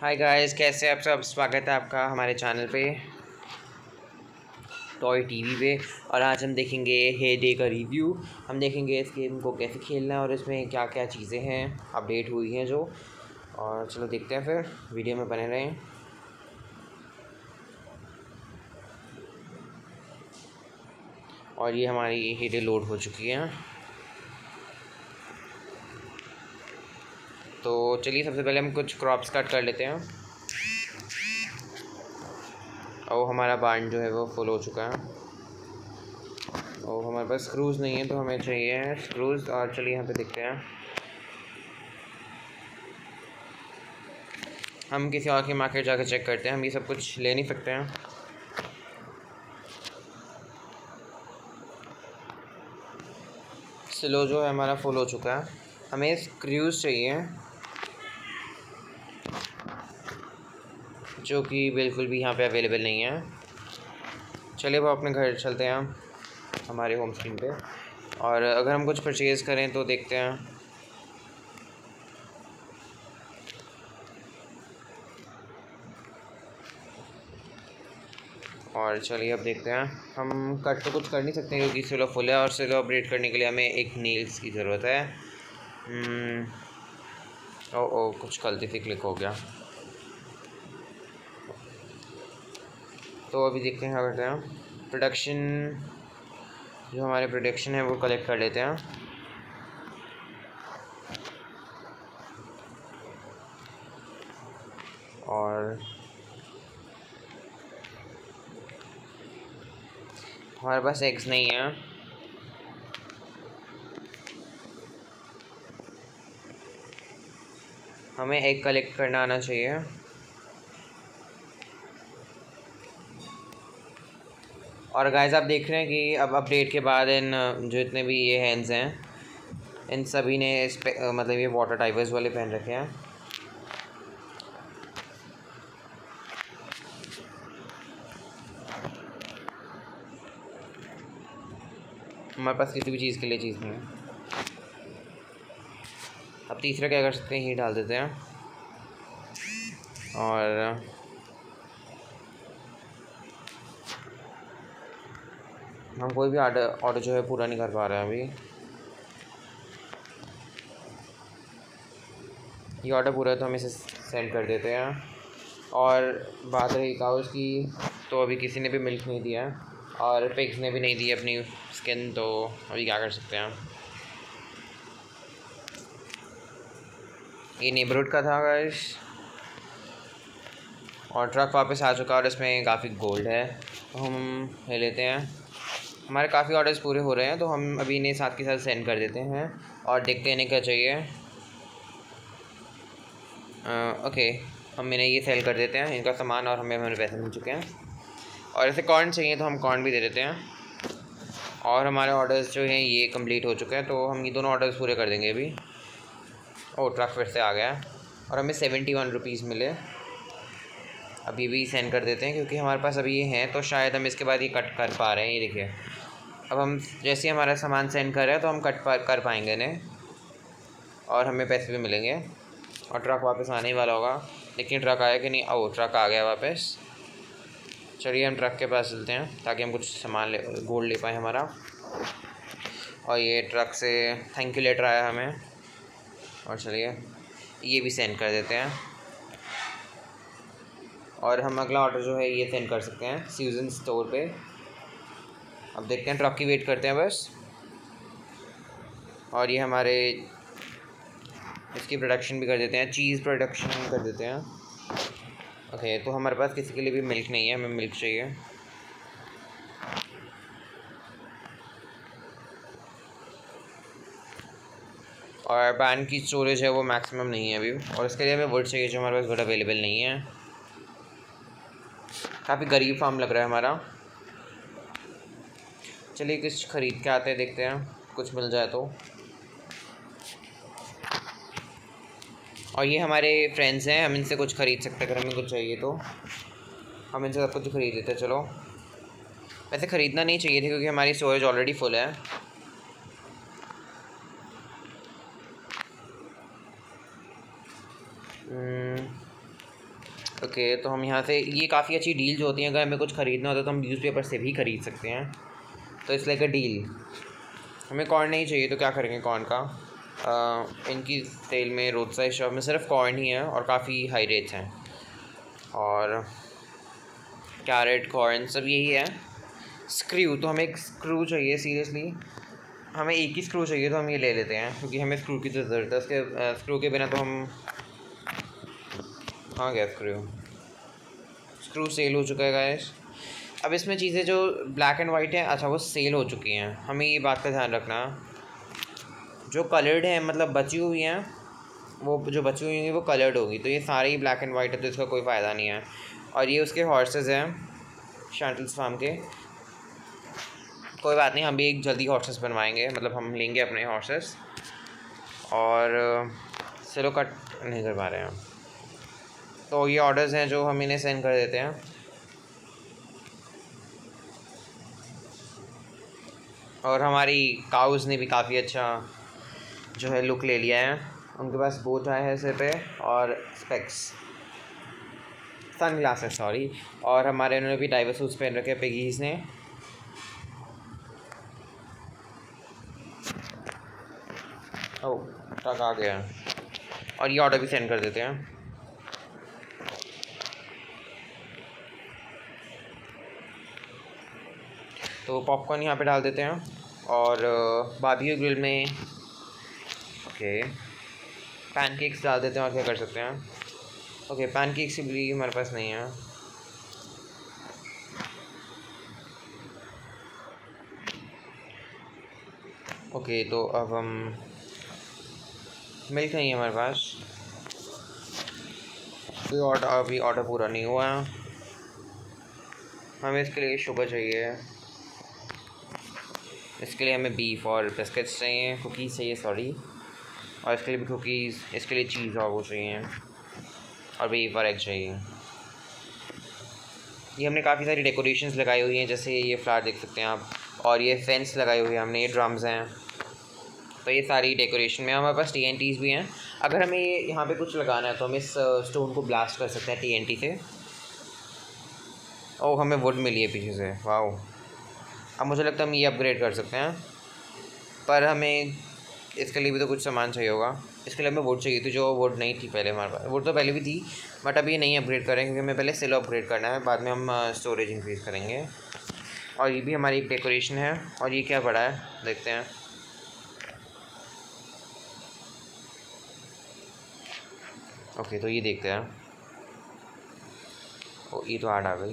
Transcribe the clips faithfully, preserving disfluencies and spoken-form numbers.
Hi guys, कैसे आप सब। स्वागत है आपका हमारे चैनल पे टॉय टीवी पे। और आज हम देखेंगे हे डे का रिव्यू। हम देखेंगे इस गेम को कैसे खेलना है और इसमें क्या क्या चीज़ें हैं, अपडेट हुई हैं जो। और चलो देखते हैं, फिर वीडियो में बने रहें। और ये हमारी हे डे लोड हो चुकी है, तो चलिए सबसे पहले हम कुछ क्रॉप्स कट कर लेते हैं। और हमारा बांड जो है वो फुल हो चुका है। और हमारे पास स्क्रूज नहीं है, तो हमें चाहिए स्क्रूज। और चलिए यहाँ पे देखते हैं, हम किसी और की मार्केट जाकर चेक करते हैं। हम ये सब कुछ ले नहीं सकते हैं। स्लो जो है हमारा फुल हो चुका है, हमें स्क्रूज चाहिए जो कि बिल्कुल भी यहाँ पे अवेलेबल नहीं है। चलिए वो अपने घर चलते हैं हम, हमारे होम स्क्रीन पे। और अगर हम कुछ परचेज़ करें तो देखते हैं। और चलिए अब देखते हैं, हम कट तो कुछ कर नहीं सकते क्योंकि सिलो फुल है। और सिलो अपडेट करने के लिए हमें एक नेल्स की ज़रूरत है। ओ ओ कुछ गलती से क्लिक हो गया, तो अभी देखते हैं क्या करते हैं। प्रोडक्शन जो हमारे प्रोडक्शन है वो कलेक्ट कर लेते हैं। और हमारे पास एग्स नहीं है, हमें एग कलेक्ट करना आना चाहिए। और गाइस आप देख रहे हैं कि अब अपडेट के बाद इन जो इतने भी ये हैंड्स हैं, इन सभी ने इस पे मतलब ये वाटर टाइवर्स वाले पहन रखे हैं। हमारे पास किसी भी चीज़ के लिए चीज़ नहीं है। अब तीसरा क्या कर सकते हैं, ये डाल देते हैं। और हम कोई भी ऑर्डर ऑर्डर जो है पूरा नहीं कर पा रहे हैं अभी। ये ऑर्डर पूरा है तो हम इसे सेंड कर देते हैं। और बात रही काउस की, तो अभी किसी ने भी मिल्क नहीं दिया और पिग्स ने भी नहीं दी अपनी स्किन, तो अभी क्या कर सकते हैं। ये नेबरहुड का था गाइस। और ट्रक वापस आ चुका है और इसमें काफ़ी गोल्ड है, तो हम ले लेते हैं। हमारे काफ़ी ऑर्डर्स पूरे हो रहे हैं, तो हम अभी इन्हें साथ के साथ सेंड कर देते हैं। और देखते हैं इन्हें क्या चाहिए। आ, ओके, हम इन्हें ये सेल कर देते हैं, इनका सामान। और हमें हमारे पैसे मिल चुके हैं। और ऐसे कॉर्न चाहिए तो हम कॉर्न भी दे देते हैं। और हमारे ऑर्डर्स जो हैं ये कंप्लीट हो चुके हैं, तो हम ये दोनों ऑर्डर्स पूरे कर देंगे अभी। ओ ट्रक फिर से आ गया और हमें सेवेंटी वन रुपीज़ मिले। अभी भी सेंड कर देते हैं क्योंकि हमारे पास अभी ये हैं, तो शायद हम इसके बाद ये कट कर पा रहे हैं। ये देखिए, अब हम जैसे ही हमारा सामान सेंड कर रहे हैं तो हम कट पा कर पाएंगे इन्हें और हमें पैसे भी मिलेंगे। और ट्रक वापस आने ही वाला होगा, लेकिन ट्रक आया कि नहीं। ओ ट्रक आ गया वापस। चलिए हम ट्रक के पास चलते हैं ताकि हम कुछ सामान ले गोल्ड ले पाएँ हमारा। और ये ट्रक से थैंक यू लेटर आया हमें। और चलिए ये भी सेंड कर देते हैं। और हम अगला ऑर्डर जो है ये सेंड कर सकते हैं सीजन स्टोर पे। अब देखते हैं, ट्रक की वेट करते हैं बस। और ये हमारे इसकी प्रोडक्शन भी कर देते हैं, चीज़ प्रोडक्शन कर देते हैं। ओके, तो हमारे पास किसी के लिए भी मिल्क नहीं है, हमें मिल्क चाहिए। और पैन की स्टोरेज है वो मैक्सिमम नहीं है अभी। और इसके लिए हमें वुड चाहिए जो हमारे पास वुड अवेलेबल नहीं है। काफ़ी गरीब फार्म लग रहा है हमारा। चलिए कुछ ख़रीद के आते हैं, देखते हैं कुछ मिल जाए तो। और ये हमारे फ्रेंड्स हैं, हम इनसे कुछ ख़रीद सकते हैं अगर हमें कुछ चाहिए तो। हम इनसे सब कुछ ख़रीद लेते हैं। चलो, वैसे ख़रीदना नहीं चाहिए था क्योंकि हमारी स्टोरेज ऑलरेडी फुल है। ओके तो हम यहाँ से ये काफ़ी अच्छी डील्स होती हैं, अगर हमें कुछ ख़रीदना होता है तो हम न्यूज़पेपर से भी ख़रीद सकते हैं। तो इस लाइक अ डील। हमें कॉइन नहीं चाहिए तो क्या करेंगे कॉइन का, आ, इनकी सेल में रोड साइड शॉप में सिर्फ कॉइन ही है और काफ़ी हाई रेट्स हैं, और कैरेट कॉइन सब यही है। स्क्रू तो हमें एक स्क्रू चाहिए, सीरियसली हमें एक ही स्क्रू चाहिए तो हम ये ले लेते हैं क्योंकि हमें स्क्रू की तो ज़रूरत है, उसके स्क्रू के बिना तो हम हाँ गया स्क्रू स्क्रू सेल हो चुका है गाइस। अब इसमें चीज़ें जो ब्लैक एंड वाइट हैं अच्छा वो सेल हो चुकी हैं, हमें ये बात का ध्यान रखना। जो कलर्ड हैं मतलब बची हुई हैं, वो जो बची हुई होंगी वो कलर्ड होगी, तो ये सारे ही ब्लैक एंड वाइट है तो इसका कोई फ़ायदा नहीं है। और ये उसके हॉर्सेस हैं शैंटल्स फार्म के, कोई बात नहीं हम भी एक जल्दी हॉर्सेस बनवाएंगे, मतलब हम लेंगे अपने हॉर्सेस। और चलो कट नहीं कर पा रहे हैं, तो ये ऑर्डर्स हैं जो हम इन्हें सेंड कर देते हैं। और हमारी काउज़ ने भी काफ़ी अच्छा जो है लुक ले लिया है, उनके पास बोट आए हैं सिर पे और स्पेक्स सन ग्लासेस सॉरी, और हमारे उन्होंने भी डाइवर सूट्स पहन रखे पिगीज़ ने। ओ तक आ गया, और ये ऑर्डर भी सेंड कर देते हैं। तो पॉपकॉर्न यहाँ पे डाल देते हैं, और बारबेक्यू ग्रिल में ओके पैनकेक्स डाल देते हैं, और क्या कर सकते हैं। ओके पैनकेक्स भी हमारे पास नहीं है, ओके तो अब हम मिल्क नहीं है हमारे पास, कोई ऑर्डर अभी ऑर्डर पूरा नहीं हुआ है, हमें इसके लिए शुगर चाहिए, इसके लिए हमें बीफ और बिस्किट्स चाहिए, कुकीज़ चाहिए सॉरी, और इसके लिए भी कुकीज़, इसके लिए चीज़ और वो चाहिए, और बीफ और एग चाहिए। ये हमने काफ़ी सारी डेकोरेशंस लगाई हुई हैं, जैसे ये फ्लावर देख सकते हैं आप, और ये फेंस लगाई हुई है हमने, ये ड्रम्स हैं। तो ये सारी डेकोरेशन में हमारे पास टी एन टीज़ भी हैं, अगर हमें यहाँ पे कुछ लगाना है तो हम इस स्टोन को ब्लास्ट कर सकते हैं टी एन टी से। ओ हमें वुड मिली है पीछे से, वाओ। अब मुझे लगता है हम ये अपग्रेड कर सकते हैं, पर हमें इसके लिए भी तो कुछ सामान चाहिए होगा। इसके लिए हमें वुड चाहिए थी, जो वुड नहीं थी पहले हमारे पास, वुड तो पहले भी थी बट अभी नहीं अपग्रेड कर रहे हैं क्योंकि हमें पहले सेलो अपग्रेड करना है, बाद में हम स्टोरेज इंक्रीज़ करेंगे। और ये भी हमारी एक डेकोरेशन है, और ये क्या पड़ा है देखते हैं। ओके तो ये देखते हैं, ओ ये तो आर्ट आ गई।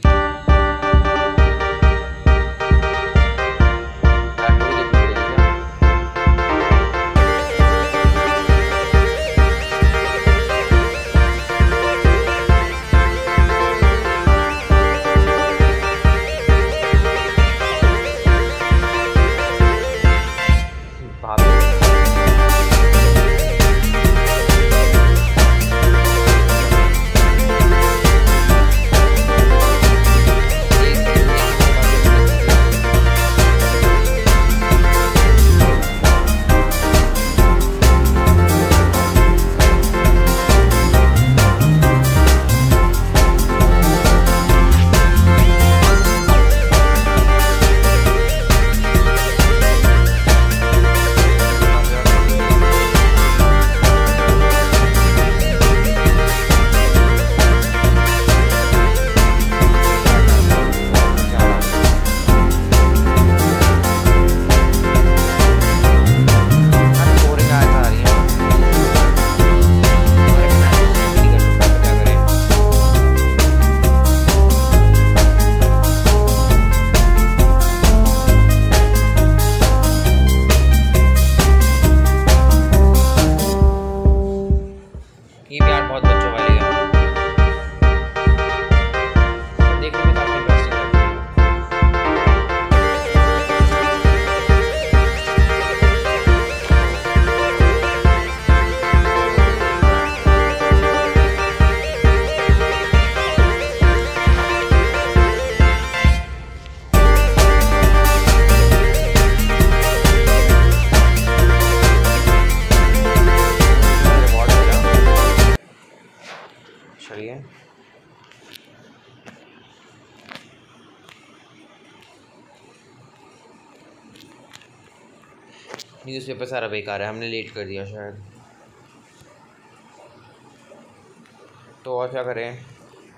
न्यूज़पेपर सारा बेकार है, हमने लेट कर दिया शायद। तो और क्या करें,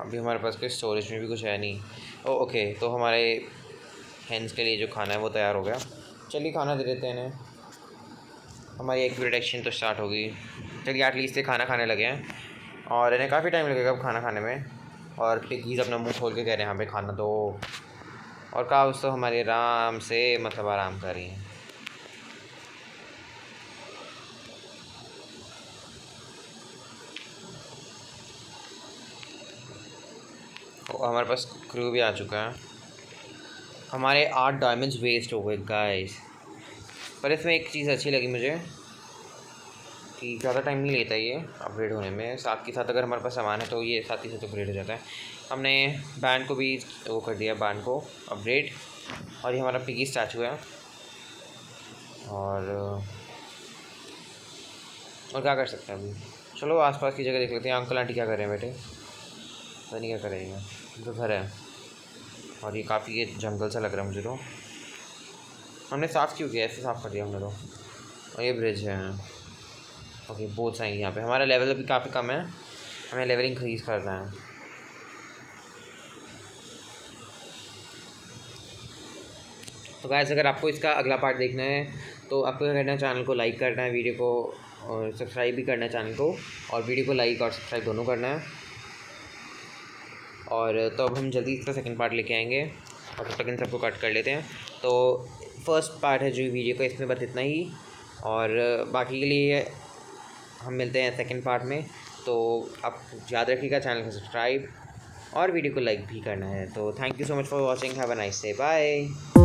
अभी हमारे पास कोई स्टोरेज में भी कुछ है नहीं। ओ ओके, तो हमारे हैंड्स के लिए जो खाना है वो तैयार हो गया। चलिए खाना दे देते हैं इन्हें, हमारी एक प्रोडक्शन तो स्टार्ट होगी। चलिए एटलीस्ट ये खाना खाने लगे हैं और इन्हें काफ़ी टाइम लगेगा अब खाना खाने में। और पिगीज़ अपना मुंह खोल के कह रहे हैं यहाँ पे खाना दो, और काउस तो हमारे आराम से मतलब आराम कर रही हैं। और हमारे पास क्रू भी आ चुका है। हमारे आठ डायमंड्स वेस्ट हो गए गाइस, पर इसमें एक चीज़ अच्छी लगी मुझे कि ज़्यादा टाइम नहीं लेता ये अपग्रेड होने में। साथ के साथ अगर हमारे पास सामान है तो ये साथ ही साथ अपग्रेड हो जाता है। हमने बैंड को भी वो कर दिया, बैंड को अपग्रेड। और ये हमारा पिगी स्टैचू है। और और क्या कर सकते हैं अभी, चलो आसपास की जगह देख लेते हैं। अंकल आंटी क्या कर रहे हैं बेटे, पता नहीं क्या करेंगे, तो घर है। और ये काफ़ी ये जंगल सा लग रहा है मुझे, तो हमने साफ़ क्यों किया, ऐसे साफ़ कर दिया हमने तो। और ये ब्रिज है। ओके बहुत सारी यहाँ पे हमारा लेवल अभी काफ़ी कम है, हमें लेवल इंक्रीज़ करना है। तो गाइस अगर आपको इसका अगला पार्ट देखना है तो आपको क्या करना है, चैनल को लाइक करना है, वीडियो को और सब्सक्राइब भी करना है चैनल को, और वीडियो को लाइक और सब्सक्राइब दोनों करना है। और तो अब हम जल्दी इसका सेकंड पार्ट लेके आएंगे, और तब तक इन सबको कट कर लेते हैं। तो फर्स्ट पार्ट है जो वीडियो का, इसमें बस इतना ही, और बाकी के लिए हम मिलते हैं सेकंड पार्ट में। तो आप याद रखिएगा चैनल को सब्सक्राइब और वीडियो को लाइक भी करना है। तो thank you so much for watching, have a nice day, bye.